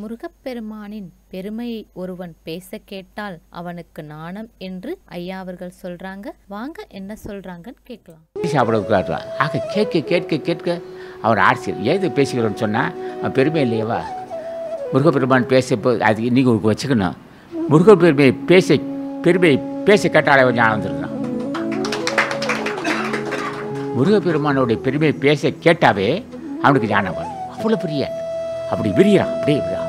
முருகப்பெருமானின் பெருமையை ஒருவன் பேச கேட்டால் அவனுக்கு நாணம் என்று ஐயா அவர்கள் சொல்றாங்க. வாங்க என்ன சொல்றாங்கன்னு கேட்கலாம். சாப்பிட ஆக கேட்க கேட்க கேட்க அவர் ஆட்சியர் ஏது பேசுகிறோன்னு சொன்னால் அவன் பெருமை இல்லையவா? முருகப்பெருமான் பேச அது நீங்கள் வச்சுக்கணும். முருகப்பெருமையை பெருமையை பேச கேட்டாலே கொஞ்சம் ஆனந்திருந்தான். முருகப்பெருமானுடைய பெருமையை பேச கேட்டாவே அவனுக்கு ஞானம் வரும். அவ்வளோ பெரிய அப்படி விரிகிறான், அப்படியே விரிறான்.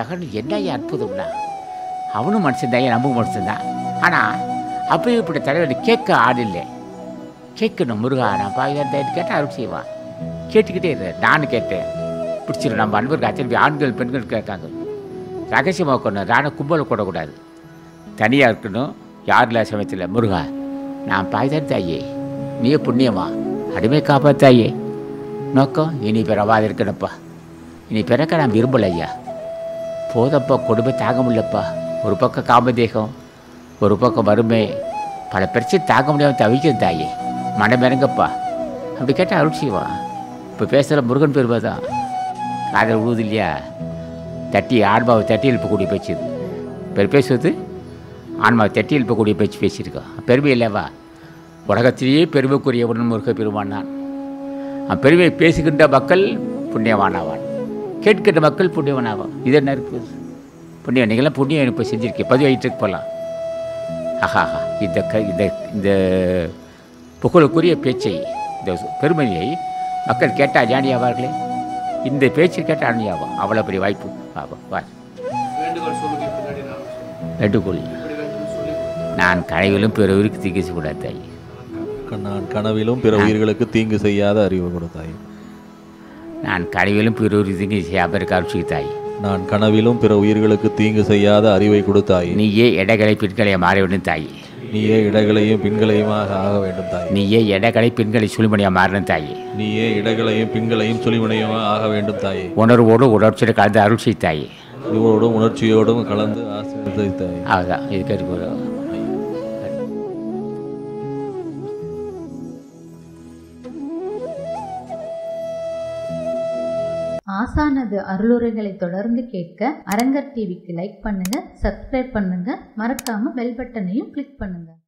தகன்னு என்ன அற்புதம்னா, அவனும் மனுஷன்தான், ஏன் நம்ம மனுஷன்தான். ஆனால் அப்பயும் இப்படி தலைவர் கேட்க ஆள் இல்லை. கேட்கணும் முருகா நான் பாதுகாத்து கேட்டால் அருள் செய்வான். கேட்டுக்கிட்டே இருந்தேன். நானும் கேட்டேன், பிடிச்சிடும். நம்ம அன்பருக்கு அச்சரிப்பி ஆண்கள் பெண்கள் கேட்காங்க. ரகசியமாக இருக்கணும், நானும் கும்பலை கூடக்கூடாது, தனியாக இருக்கணும். யாரில் சமயத்தில் முருகா நான் பாதுகாத்து தாயே, நீ புண்ணியமா அடிமை காப்பாத்தாயே, நோக்கம் இனி பிறவாது இருக்கணும்ப்பா, இனி பிறக்க நான் விரும்பலையா, போதப்பா கொடுமை தாங்க முடியலப்பா, ஒரு பக்கம் காமதேகம் ஒரு பக்கம் வறுமை பல பிரச்சனை தாங்க முடியாமல் தவிக்கிறது தாயே, மனமிறங்கப்பா அப்படி கேட்டால் அருள் செய்வான். இப்போ பேசுகிற முருகன் பெருமை தான் காதல் உழுவுது இல்லையா, தட்டி ஆன்மாவை தட்டி எழுப்பக்கூடிய பேச்சு பெரு பேசுவது, ஆன்மாவை தட்டி எழுப்பக்கூடிய பேச்சு பேசியிருக்கான். பெருமை இல்லைவா? உலகத்திலேயே பெருமைக்குரியவன் முருகப்பெருமான் தான். பெருமையை பேசுகின்ற மக்கள் புண்ணியவானாவான், கேட்கின்ற மக்கள் புண்ணியவனாவான். இது என்ன இருக்குது புண்ணியம்? நீங்களாம் புண்ணியம் இப்போ செஞ்சுருக்கேன், பதிவாயிட்டுக்கு போகலாம். ஆஹாஹா, இந்த புகழுக்குரிய பேச்சை, இந்த பெருமையை மக்கள் கேட்டால் ஞானியாவார்களே, இந்த பேச்சை கேட்டால் அணியாவான். அவ்வளோ பெரிய வாய்ப்பு. வேண்டுகோள், நான் கனவிலும் பிற உயிருக்கு தீங்கு செய்யக்கூடாது தாய். நான் கனவிலும் பிற உயிர்களுக்கு தீங்கு செய்யாத அறிவு கொடுத்தாய். நான் கனவிலும் பிற உயிர் தீங்கு செய்யாமல் இருக்க தாய். நான் கனவிலும் பிற உயிர்களுக்கு தீங்கு செய்யாத அறிவை கொடுத்தாய். நீயே எடைகளை பின்களையை மாற வேண்டும் தாய். நீயே இடைகளையும் பின்களையுமாக ஆக வேண்டும் தாய். நீயே எடைகளை பின்களை சுழிமணியாக மாறணும் தாய். நீயே இடைகளையும் பின்களையும் சுழிமணியமாக ஆக வேண்டும் தாய். உணர்வோடு உணர்ச்சியோடு கலந்து அருள் செய் தாய். உணர்வோடும் உணர்ச்சியோடும் கலந்து ஆசை தாய். அதுதான் இதுக்கு ஆசானது அருளுரைகளை தொடர்ந்து கேட்க அரங்கர் டிவிக்கு லைக் பண்ணுங்க, சப்ஸ்கிரைப் பண்ணுங்க, மறக்காம பெல் பட்டனையும் கிளிக் பண்ணுங்க.